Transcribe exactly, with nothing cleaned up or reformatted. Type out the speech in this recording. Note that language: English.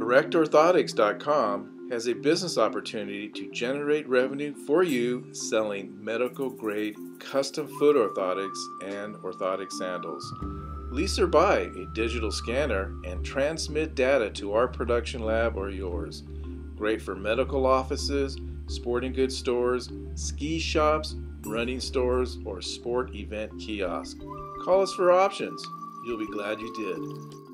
Direct Orthotics dot com has a business opportunity to generate revenue for you selling medical grade custom foot orthotics and orthotic sandals. Lease or buy a digital scanner and transmit data to our production lab or yours. Great for medical offices, sporting goods stores, ski shops, running stores, or sport event kiosks. Call us for options. You'll be glad you did.